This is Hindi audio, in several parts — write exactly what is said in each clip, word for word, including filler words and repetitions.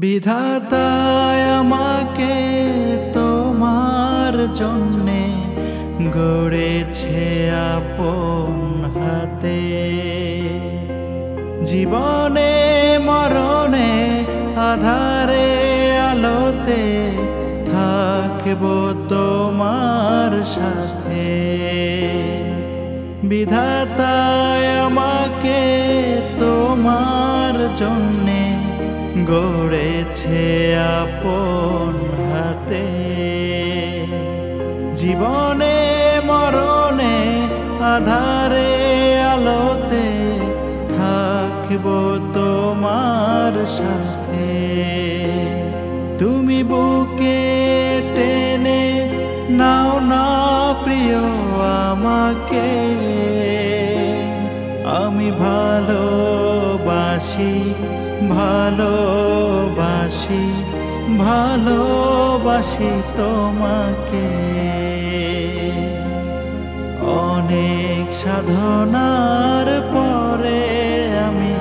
विधाताय माके तोमार जोन्ने गड़ेछे आपन हाते जीवने मरणे आधारे आलोते थाकबो तोमार साथे विधाताय माके तोमार जोन्ने गड़ेछे आपन हाते जीवने मरणे आधारे आलोते थाकबो तोमार साथे तुमी बुके टेने नाओ ना प्रियो आमाके आमी भालोबाशी भालोबाशी भालोबाशी तोमाके अनेक साधनार परे आमी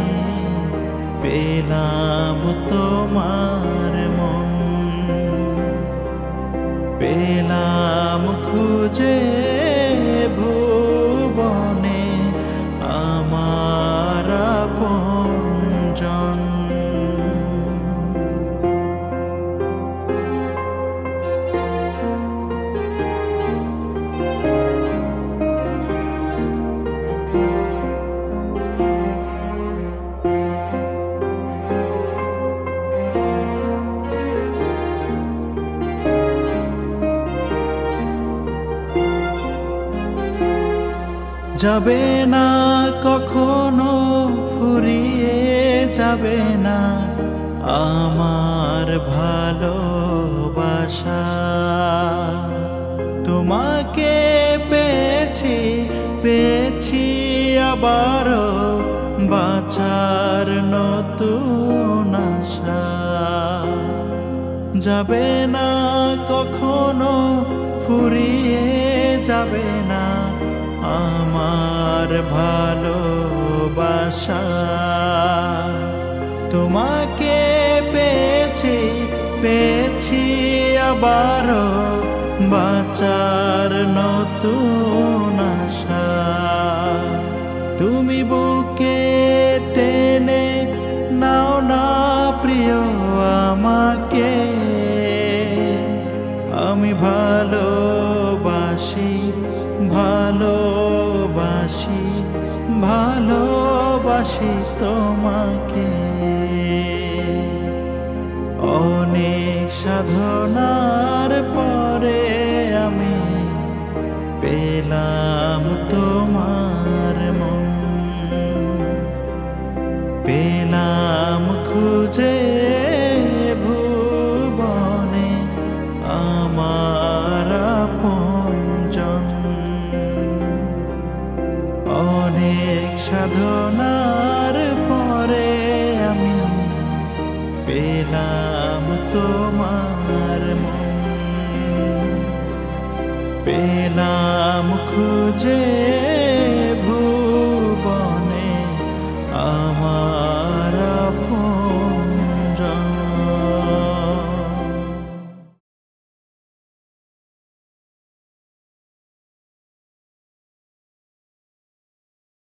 पेलाम तोमार मन पेलाम खुजे भुवने आमार आपनजन जाबे ना कखनो फुरिए जाबे ना आमार भालोबाशा तुम्हाके पेछी पेछी आबारो बाचार नतून आशा जाबे ना कखनो फुरिए जाबे ना आमार भालोबाशा तुम्हाके पेछी पेछी आबारो बाचार नतून आशा तुमी बुके टेने नाओ ना प्रियो आमाके आमी भालोबाशी भालोबाशी भालोबाशी तोमाके अनेक साधनार परे आमी पेलाम तोमार मन पेलाम खुजे भुवने आमार आपनजन अनेक साधनार परे आमी पेलाम तोमार मन पेलाम खुजे।